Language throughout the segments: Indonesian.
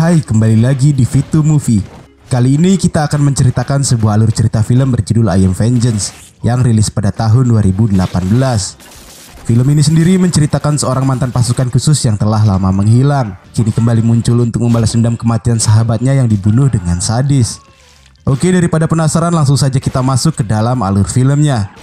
Hai, kembali lagi di V2 Movie. Kali ini kita akan menceritakan sebuah alur cerita film berjudul I Am Vengeance yang rilis pada tahun 2018. Film ini sendiri menceritakan seorang mantan pasukan khusus yang telah lama menghilang, kini kembali muncul untuk membalas dendam kematian sahabatnya yang dibunuh dengan sadis. Oke, daripada penasaran, langsung saja kita masuk ke dalam alur filmnya.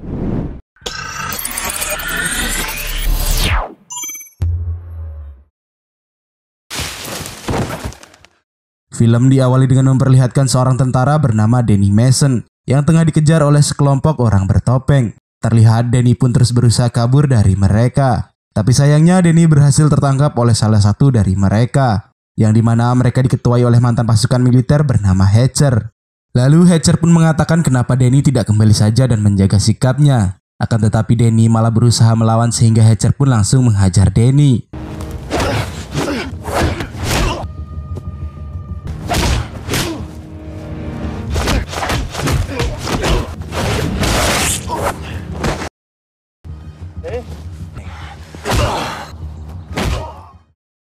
Film diawali dengan memperlihatkan seorang tentara bernama Danny Mason yang tengah dikejar oleh sekelompok orang bertopeng. Terlihat Danny pun terus berusaha kabur dari mereka. Tapi sayangnya Danny berhasil tertangkap oleh salah satu dari mereka, yang dimana mereka diketuai oleh mantan pasukan militer bernama Hatcher. Lalu Hatcher pun mengatakan kenapa Danny tidak kembali saja dan menjaga sikapnya. Akan tetapi Danny malah berusaha melawan sehingga Hatcher pun langsung menghajar Danny.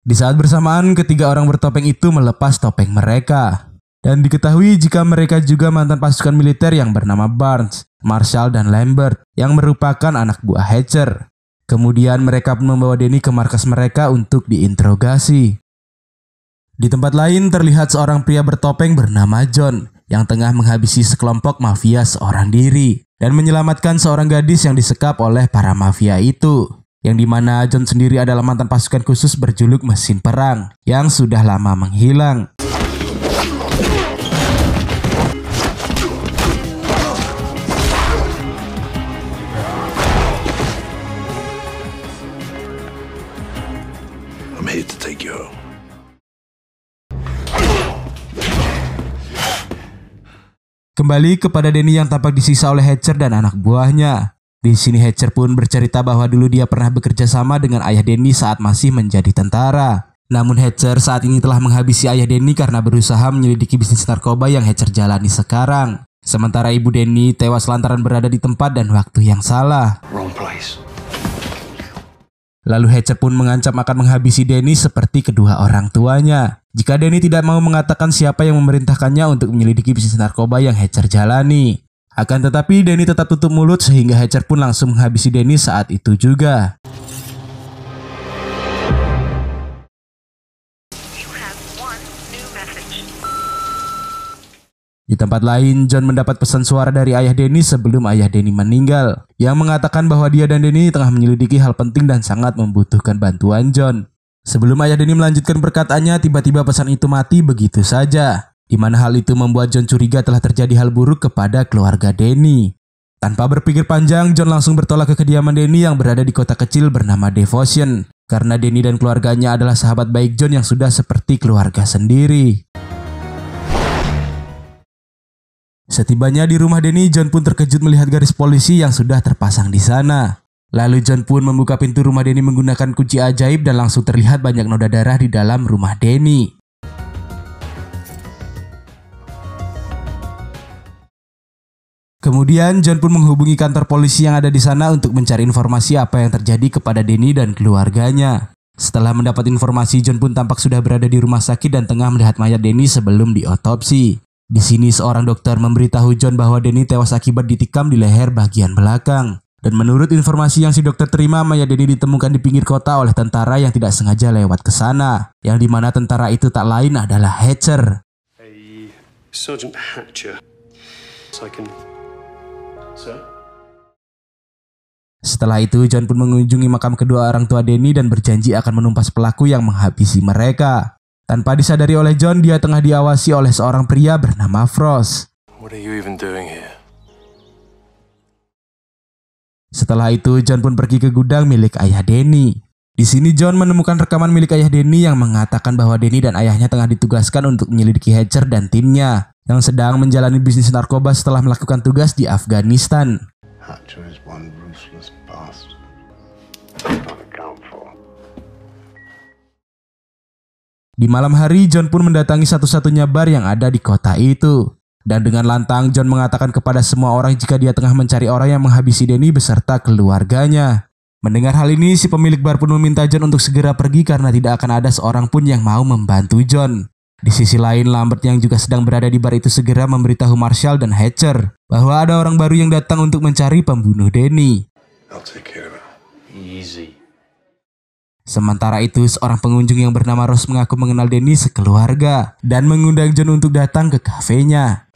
Di saat bersamaan, ketiga orang bertopeng itu melepas topeng mereka. Dan diketahui jika mereka juga mantan pasukan militer yang bernama Barnes, Marshall, dan Lambert yang merupakan anak buah Hatcher. Kemudian mereka pun membawa Danny ke markas mereka untuk diinterogasi. Di tempat lain terlihat seorang pria bertopeng bernama John yang tengah menghabisi sekelompok mafia seorang diri dan menyelamatkan seorang gadis yang disekap oleh para mafia itu, yang dimana John sendiri adalah mantan pasukan khusus berjuluk mesin perang yang sudah lama menghilang. I'm here to take you home. Kembali kepada Danny yang tampak disisa oleh Hatcher dan anak buahnya. Di sini Hatcher pun bercerita bahwa dulu dia pernah bekerja sama dengan ayah Danny saat masih menjadi tentara. Namun Hatcher saat ini telah menghabisi ayah Danny karena berusaha menyelidiki bisnis narkoba yang Hatcher jalani sekarang. Sementara ibu Danny tewas lantaran berada di tempat dan waktu yang salah. Lalu Hatcher pun mengancam akan menghabisi Danny seperti kedua orang tuanya jika Danny tidak mau mengatakan siapa yang memerintahkannya untuk menyelidiki bisnis narkoba yang Hatcher jalani. Akan tetapi Danny tetap tutup mulut sehingga Hatcher pun langsung menghabisi Danny saat itu juga. Di tempat lain, John mendapat pesan suara dari ayah Danny sebelum ayah Danny meninggal, yang mengatakan bahwa dia dan Danny tengah menyelidiki hal penting dan sangat membutuhkan bantuan John. Sebelum ayah Danny melanjutkan perkataannya, tiba-tiba pesan itu mati begitu saja, di mana hal itu membuat John curiga telah terjadi hal buruk kepada keluarga Danny. Tanpa berpikir panjang, John langsung bertolak ke kediaman Danny yang berada di kota kecil bernama Devotion, karena Danny dan keluarganya adalah sahabat baik John yang sudah seperti keluarga sendiri. Setibanya di rumah Danny, John pun terkejut melihat garis polisi yang sudah terpasang di sana. Lalu John pun membuka pintu rumah Danny menggunakan kunci ajaib dan langsung terlihat banyak noda darah di dalam rumah Danny. Kemudian John pun menghubungi kantor polisi yang ada di sana untuk mencari informasi apa yang terjadi kepada Danny dan keluarganya. Setelah mendapat informasi, John pun tampak sudah berada di rumah sakit dan tengah melihat mayat Danny sebelum diotopsi. Di sini seorang dokter memberitahu John bahwa Danny tewas akibat ditikam di leher bagian belakang. Dan menurut informasi yang si dokter terima, mayat Danny ditemukan di pinggir kota oleh tentara yang tidak sengaja lewat ke sana, yang dimana tentara itu tak lain adalah Hatcher. Hey, Sergeant Hatcher. Setelah itu, John pun mengunjungi makam kedua orang tua Danny dan berjanji akan menumpas pelaku yang menghabisi mereka. Tanpa disadari oleh John, dia tengah diawasi oleh seorang pria bernama Frost. Setelah itu, John pun pergi ke gudang milik ayah Danny. Di sini John menemukan rekaman milik ayah Danny yang mengatakan bahwa Danny dan ayahnya tengah ditugaskan untuk menyelidiki Hatcher dan timnya yang sedang menjalani bisnis narkoba setelah melakukan tugas di Afghanistan. Di malam hari, John pun mendatangi satu-satunya bar yang ada di kota itu. Dan dengan lantang, John mengatakan kepada semua orang jika dia tengah mencari orang yang menghabisi Danny beserta keluarganya. Mendengar hal ini, si pemilik bar pun meminta John untuk segera pergi karena tidak akan ada seorang pun yang mau membantu John. Di sisi lain, Lambert yang juga sedang berada di bar itu segera memberitahu Marshall dan Hatcher bahwa ada orang baru yang datang untuk mencari pembunuh Danny. Sementara itu, seorang pengunjung yang bernama Rose mengaku mengenal Danny sekeluarga dan mengundang John untuk datang ke kafenya.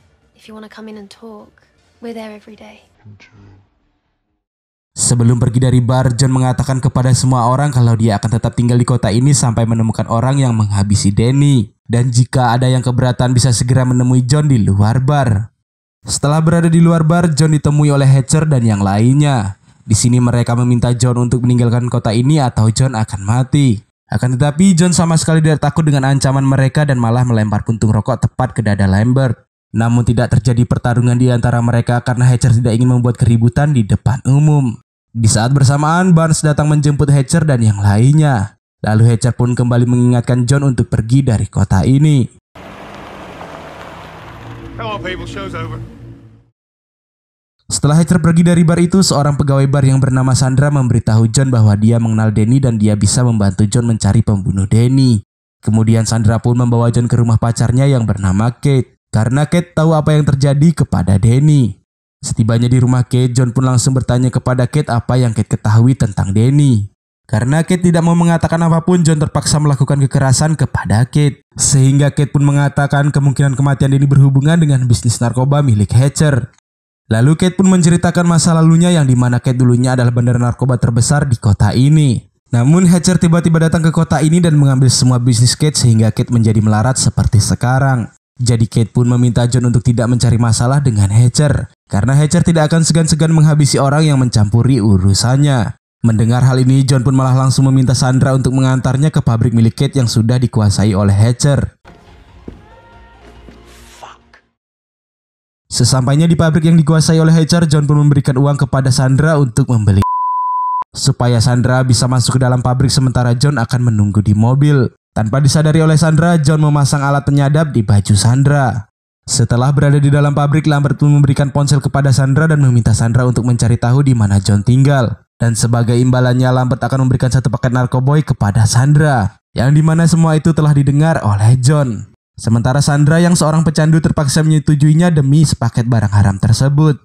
Sebelum pergi dari bar, John mengatakan kepada semua orang kalau dia akan tetap tinggal di kota ini sampai menemukan orang yang menghabisi Danny. Dan jika ada yang keberatan bisa segera menemui John di luar bar. Setelah berada di luar bar, John ditemui oleh Hatcher dan yang lainnya. Di sini mereka meminta John untuk meninggalkan kota ini atau John akan mati. Akan tetapi John sama sekali tidak takut dengan ancaman mereka dan malah melempar puntung rokok tepat ke dada Lambert. Namun tidak terjadi pertarungan di antara mereka karena Hatcher tidak ingin membuat keributan di depan umum. Di saat bersamaan Barnes datang menjemput Hatcher dan yang lainnya. Lalu Hatcher pun kembali mengingatkan John untuk pergi dari kota ini. Hello people, show's over. Setelah Hatcher pergi dari bar itu, seorang pegawai bar yang bernama Sandra memberitahu John bahwa dia mengenal Danny dan dia bisa membantu John mencari pembunuh Danny. Kemudian Sandra pun membawa John ke rumah pacarnya yang bernama Kate, karena Kate tahu apa yang terjadi kepada Danny. Setibanya di rumah Kate, John pun langsung bertanya kepada Kate apa yang Kate ketahui tentang Danny. Karena Kate tidak mau mengatakan apapun, John terpaksa melakukan kekerasan kepada Kate. Sehingga Kate pun mengatakan kemungkinan kematian Danny berhubungan dengan bisnis narkoba milik Hatcher. Lalu Kate pun menceritakan masa lalunya yang dimana Kate dulunya adalah bandar narkoba terbesar di kota ini. Namun Hatcher tiba-tiba datang ke kota ini dan mengambil semua bisnis Kate sehingga Kate menjadi melarat seperti sekarang. Jadi Kate pun meminta John untuk tidak mencari masalah dengan Hatcher. Karena Hatcher tidak akan segan-segan menghabisi orang yang mencampuri urusannya. Mendengar hal ini, John pun malah langsung meminta Sandra untuk mengantarnya ke pabrik milik Kate yang sudah dikuasai oleh Hatcher. Sesampainya di pabrik yang dikuasai oleh Hatcher, John pun memberikan uang kepada Sandra untuk membeli supaya Sandra bisa masuk ke dalam pabrik sementara John akan menunggu di mobil. Tanpa disadari oleh Sandra, John memasang alat penyadap di baju Sandra. Setelah berada di dalam pabrik, Lambert pun memberikan ponsel kepada Sandra dan meminta Sandra untuk mencari tahu di mana John tinggal. Dan sebagai imbalannya, Lambert akan memberikan satu paket narkoboy kepada Sandra, yang dimana semua itu telah didengar oleh John. Sementara Sandra yang seorang pecandu terpaksa menyetujuinya demi sepaket barang haram tersebut.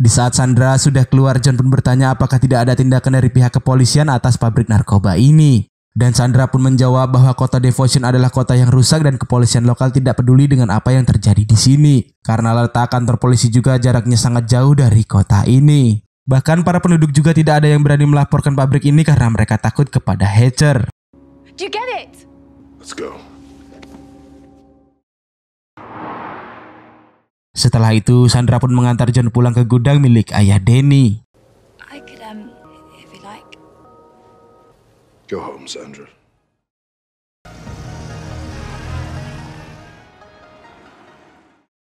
Di saat Sandra sudah keluar, John pun bertanya apakah tidak ada tindakan dari pihak kepolisian atas pabrik narkoba ini. Dan Sandra pun menjawab bahwa kota Devotion adalah kota yang rusak dan kepolisian lokal tidak peduli dengan apa yang terjadi di sini. Karena letak kantor polisi juga jaraknya sangat jauh dari kota ini. Bahkan para penduduk juga tidak ada yang berani melaporkan pabrik ini karena mereka takut kepada Hatcher. Do you get it? Let's go. Setelah itu, Sandra pun mengantar John pulang ke gudang milik ayah Danny. Go home, Sandra.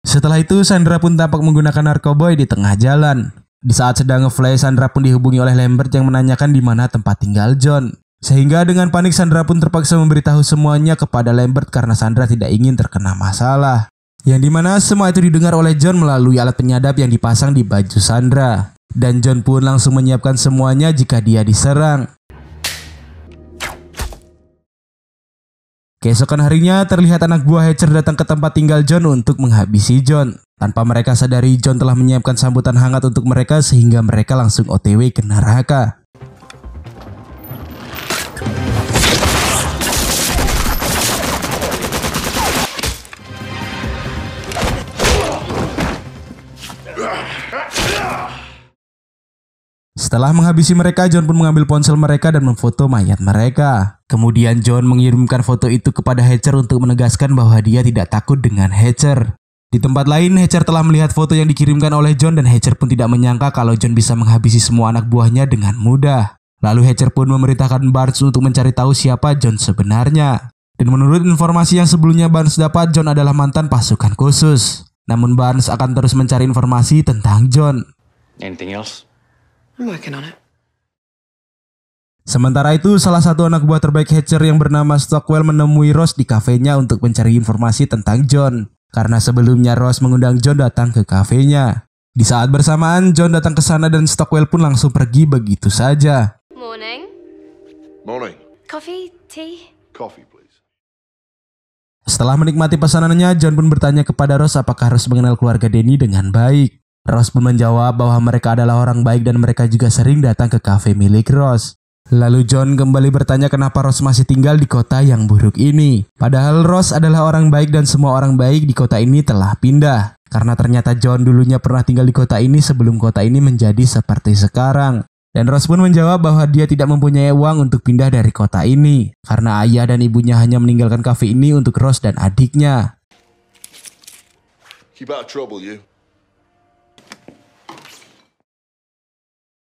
Setelah itu, Sandra pun tampak menggunakan narkoboy di tengah jalan. Di saat sedang nge-fly, Sandra pun dihubungi oleh Lambert yang menanyakan di mana tempat tinggal John. Sehingga dengan panik, Sandra pun terpaksa memberitahu semuanya kepada Lambert karena Sandra tidak ingin terkena masalah. Yang dimana semua itu didengar oleh John melalui alat penyadap yang dipasang di baju Sandra. Dan John pun langsung menyiapkan semuanya jika dia diserang. Keesokan harinya terlihat anak buah Hatcher datang ke tempat tinggal John untuk menghabisi John. Tanpa mereka sadari, John telah menyiapkan sambutan hangat untuk mereka sehingga mereka langsung OTW ke neraka. Setelah menghabisi mereka, John pun mengambil ponsel mereka dan memfoto mayat mereka. Kemudian John mengirimkan foto itu kepada Hatcher untuk menegaskan bahwa dia tidak takut dengan Hatcher. Di tempat lain, Hatcher telah melihat foto yang dikirimkan oleh John dan Hatcher pun tidak menyangka kalau John bisa menghabisi semua anak buahnya dengan mudah. Lalu Hatcher pun memerintahkan Barnes untuk mencari tahu siapa John sebenarnya. Dan menurut informasi yang sebelumnya Barnes dapat, John adalah mantan pasukan khusus. Namun Barnes akan terus mencari informasi tentang John. Anything else? Sementara itu, salah satu anak buah terbaik Hatcher yang bernama Stockwell menemui Rose di kafenya untuk mencari informasi tentang John. Karena sebelumnya Rose mengundang John datang ke kafenya. Di saat bersamaan, John datang ke sana dan Stockwell pun langsung pergi begitu saja. Morning. Coffee, tea. Coffee, please. Setelah menikmati pesanannya, John pun bertanya kepada Rose apakah Rose mengenal keluarga Danny dengan baik. Rose pun menjawab bahwa mereka adalah orang baik dan mereka juga sering datang ke kafe milik Rose. Lalu John kembali bertanya kenapa Rose masih tinggal di kota yang buruk ini. Padahal Rose adalah orang baik dan semua orang baik di kota ini telah pindah. Karena ternyata John dulunya pernah tinggal di kota ini sebelum kota ini menjadi seperti sekarang. Dan Rose pun menjawab bahwa dia tidak mempunyai uang untuk pindah dari kota ini. Karena ayah dan ibunya hanya meninggalkan kafe ini untuk Rose dan adiknya. Keep out of trouble, you.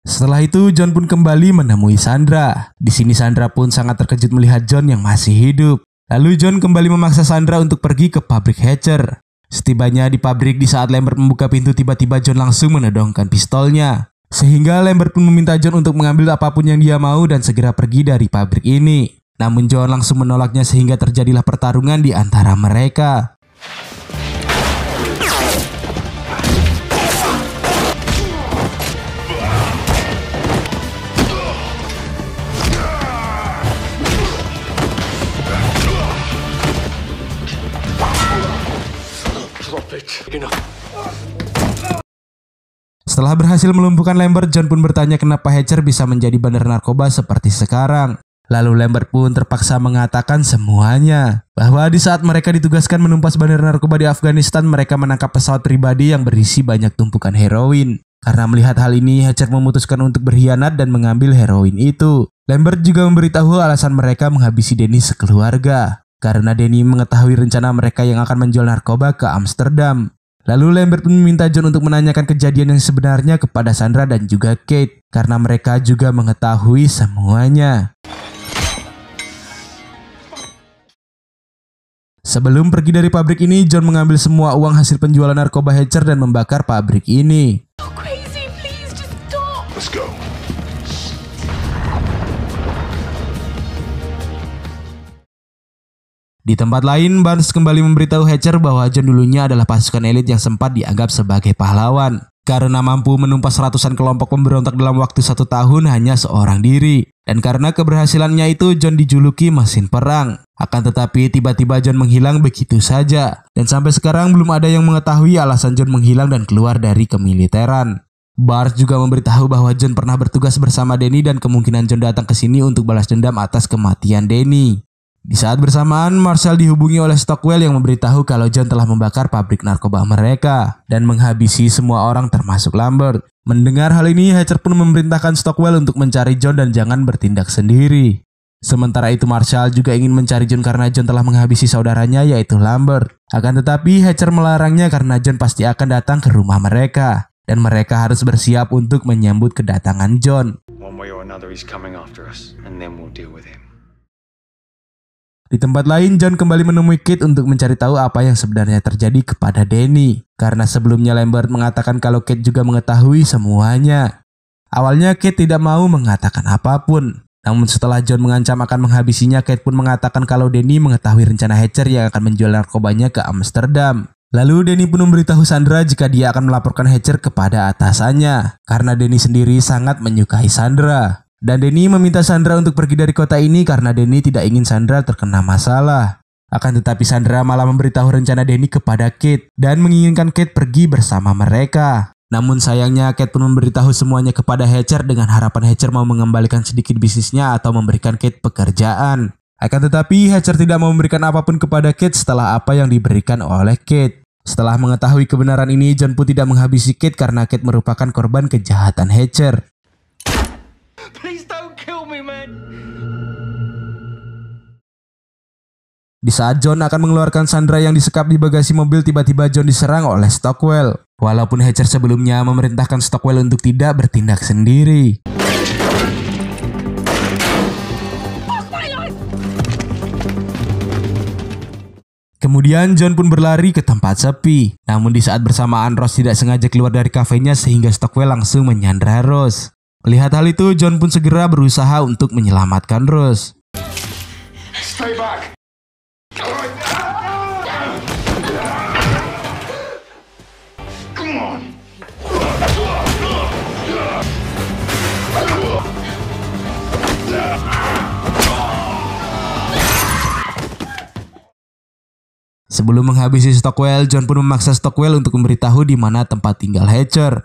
Setelah itu, John pun kembali menemui Sandra. Di sini Sandra pun sangat terkejut melihat John yang masih hidup. Lalu John kembali memaksa Sandra untuk pergi ke pabrik Hatcher. Setibanya di pabrik, di saat Lambert membuka pintu, tiba-tiba John langsung menodongkan pistolnya. Sehingga Lambert pun meminta John untuk mengambil apapun yang dia mau dan segera pergi dari pabrik ini. Namun John langsung menolaknya sehingga terjadilah pertarungan di antara mereka. Setelah berhasil melumpuhkan Lambert, John pun bertanya kenapa Hatcher bisa menjadi bandar narkoba seperti sekarang. Lalu Lambert pun terpaksa mengatakan semuanya. Bahwa di saat mereka ditugaskan menumpas bandar narkoba di Afghanistan, mereka menangkap pesawat pribadi yang berisi banyak tumpukan heroin. Karena melihat hal ini, Hatcher memutuskan untuk berkhianat dan mengambil heroin itu. Lambert juga memberitahu alasan mereka menghabisi Danny sekeluarga. Karena Danny mengetahui rencana mereka yang akan menjual narkoba ke Amsterdam. Lalu Lambert pun meminta John untuk menanyakan kejadian yang sebenarnya kepada Sandra dan juga Kate. Karena mereka juga mengetahui semuanya. Sebelum pergi dari pabrik ini, John mengambil semua uang hasil penjualan narkoba Hatcher dan membakar pabrik ini. Di tempat lain, Barnes kembali memberitahu Hatcher bahwa John dulunya adalah pasukan elit yang sempat dianggap sebagai pahlawan. Karena mampu menumpas ratusan kelompok pemberontak dalam waktu 1 tahun hanya seorang diri. Dan karena keberhasilannya itu, John dijuluki mesin perang. Akan tetapi, tiba-tiba John menghilang begitu saja. Dan sampai sekarang belum ada yang mengetahui alasan John menghilang dan keluar dari kemiliteran. Barnes juga memberitahu bahwa John pernah bertugas bersama Danny dan kemungkinan John datang ke sini untuk balas dendam atas kematian Danny. Di saat bersamaan, Marshall dihubungi oleh Stockwell yang memberitahu kalau John telah membakar pabrik narkoba mereka dan menghabisi semua orang termasuk Lambert. Mendengar hal ini, Hatcher pun memerintahkan Stockwell untuk mencari John dan jangan bertindak sendiri. Sementara itu, Marshall juga ingin mencari John karena John telah menghabisi saudaranya yaitu Lambert. Akan tetapi, Hatcher melarangnya karena John pasti akan datang ke rumah mereka. Dan mereka harus bersiap untuk menyambut kedatangan John. One way or another, he's coming after us, and then we'll deal with him. Di tempat lain, John kembali menemui Kate untuk mencari tahu apa yang sebenarnya terjadi kepada Danny. Karena sebelumnya Lambert mengatakan kalau Kate juga mengetahui semuanya. Awalnya Kate tidak mau mengatakan apapun. Namun setelah John mengancam akan menghabisinya, Kate pun mengatakan kalau Danny mengetahui rencana Hatcher yang akan menjual narkobanya ke Amsterdam. Lalu Danny pun memberitahu Sandra jika dia akan melaporkan Hatcher kepada atasannya. Karena Danny sendiri sangat menyukai Sandra. Dan Danny meminta Sandra untuk pergi dari kota ini karena Danny tidak ingin Sandra terkena masalah. Akan tetapi Sandra malah memberitahu rencana Danny kepada Kate dan menginginkan Kate pergi bersama mereka. Namun sayangnya Kate pun memberitahu semuanya kepada Hatcher dengan harapan Hatcher mau mengembalikan sedikit bisnisnya atau memberikan Kate pekerjaan. Akan tetapi Hatcher tidak mau memberikan apapun kepada Kate setelah apa yang diberikan oleh Kate. Setelah mengetahui kebenaran ini, John pun tidak menghabisi Kate karena Kate merupakan korban kejahatan Hatcher. Please don't kill me, man. Di saat John akan mengeluarkan Sandra yang disekap di bagasi mobil, tiba-tiba John diserang oleh Stockwell. Walaupun Hatcher sebelumnya memerintahkan Stockwell untuk tidak bertindak sendiri. Kemudian John pun berlari ke tempat sepi. Namun di saat bersamaan, Rose tidak sengaja keluar dari kafenya sehingga Stockwell langsung menyandra Rose. Melihat hal itu, John pun segera berusaha untuk menyelamatkan Rose. Sebelum menghabisi Stockwell, John pun memaksa Stockwell untuk memberitahu di mana tempat tinggal Hatcher.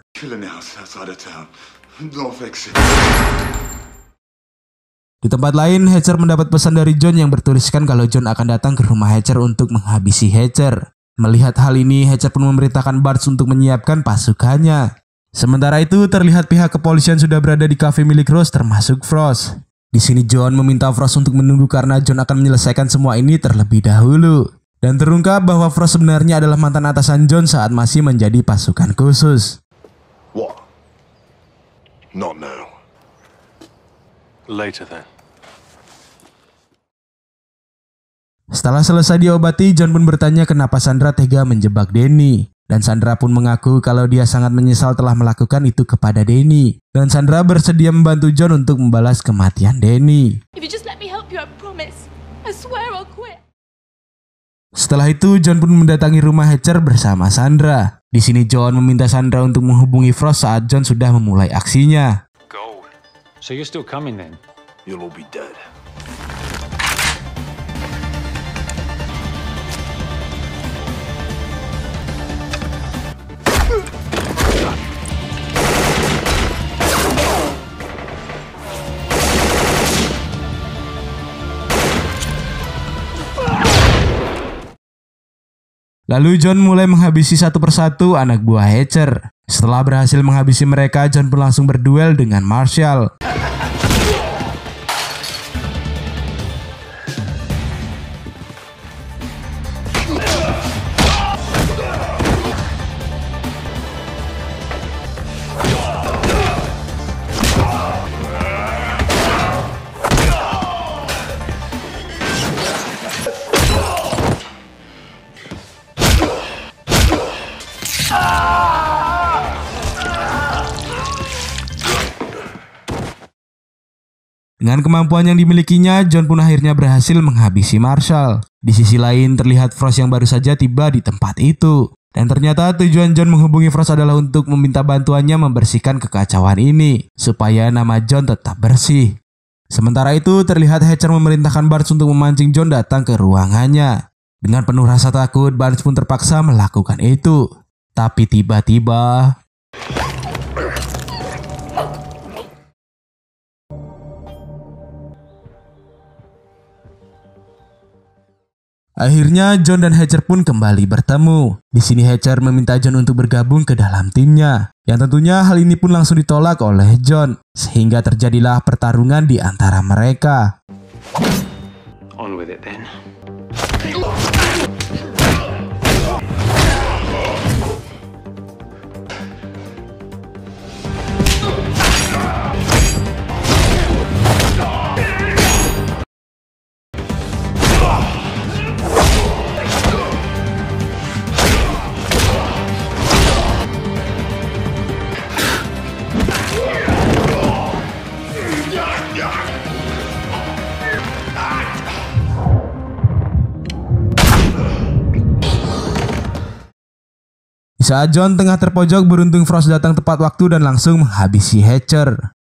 Di tempat lain, Hatcher mendapat pesan dari John yang bertuliskan kalau John akan datang ke rumah Hatcher untuk menghabisi Hatcher. Melihat hal ini, Hatcher pun memerintahkan Barnes untuk menyiapkan pasukannya. Sementara itu, terlihat pihak kepolisian sudah berada di kafe milik Rose termasuk Frost. Di sini John meminta Frost untuk menunggu karena John akan menyelesaikan semua ini terlebih dahulu. Dan terungkap bahwa Frost sebenarnya adalah mantan atasan John saat masih menjadi pasukan khusus. What? Not now. Later then. Setelah selesai diobati, John pun bertanya kenapa Sandra tega menjebak Danny. Dan Sandra pun mengaku kalau dia sangat menyesal telah melakukan itu kepada Danny. Dan Sandra bersedia membantu John untuk membalas kematian Danny. Setelah itu, John pun mendatangi rumah Hatcher bersama Sandra. Di sini John meminta Sandra untuk menghubungi Frost saat John sudah memulai aksinya. Go. So you're still coming then? You'll all be dead. Lalu John mulai menghabisi satu persatu anak buah Hatcher. Setelah berhasil menghabisi mereka, John pun langsung berduel dengan Marshall. Dengan kemampuan yang dimilikinya, John pun akhirnya berhasil menghabisi Marshall. Di sisi lain, terlihat Frost yang baru saja tiba di tempat itu. Dan ternyata tujuan John menghubungi Frost adalah untuk meminta bantuannya membersihkan kekacauan ini, supaya nama John tetap bersih. Sementara itu, terlihat Hatcher memerintahkan Barnes untuk memancing John datang ke ruangannya. Dengan penuh rasa takut, Barnes pun terpaksa melakukan itu. Tapi tiba-tiba... Akhirnya John dan Hatcher pun kembali bertemu. Di sini Hatcher meminta John untuk bergabung ke dalam timnya. Yang tentunya hal ini pun langsung ditolak oleh John, sehingga terjadilah pertarungan di antara mereka. On with it then. Saat John tengah terpojok, beruntung Frost datang tepat waktu dan langsung menghabisi Hatcher.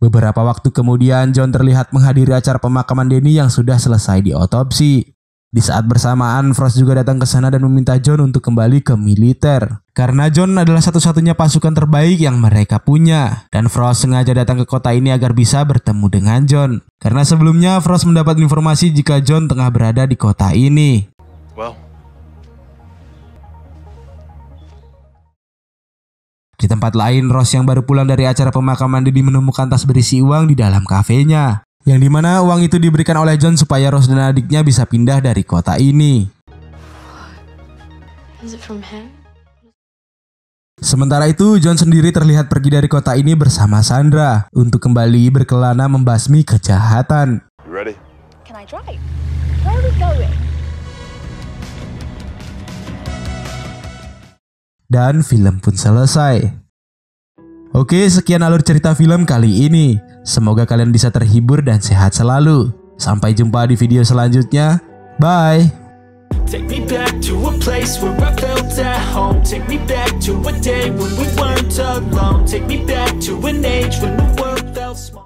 Beberapa waktu kemudian, John terlihat menghadiri acara pemakaman Danny yang sudah selesai diotopsi. Di saat bersamaan, Frost juga datang ke sana dan meminta John untuk kembali ke militer. Karena John adalah satu-satunya pasukan terbaik yang mereka punya. Dan Frost sengaja datang ke kota ini agar bisa bertemu dengan John. Karena sebelumnya, Frost mendapat informasi jika John tengah berada di kota ini. Well. Di tempat lain, Rose yang baru pulang dari acara pemakaman Danny menemukan tas berisi uang di dalam kafenya. Yang dimana uang itu diberikan oleh John supaya Rose dan adiknya bisa pindah dari kota ini. Sementara itu, John sendiri terlihat pergi dari kota ini bersama Sandra untuk kembali berkelana membasmi kejahatan. Dan film pun selesai. Oke, sekian alur cerita film kali ini. Semoga kalian bisa terhibur dan sehat selalu. Sampai jumpa di video selanjutnya. Bye! Take me back to a place where I felt at home. Take me back to a day when we weren't alone. Take me back to an age when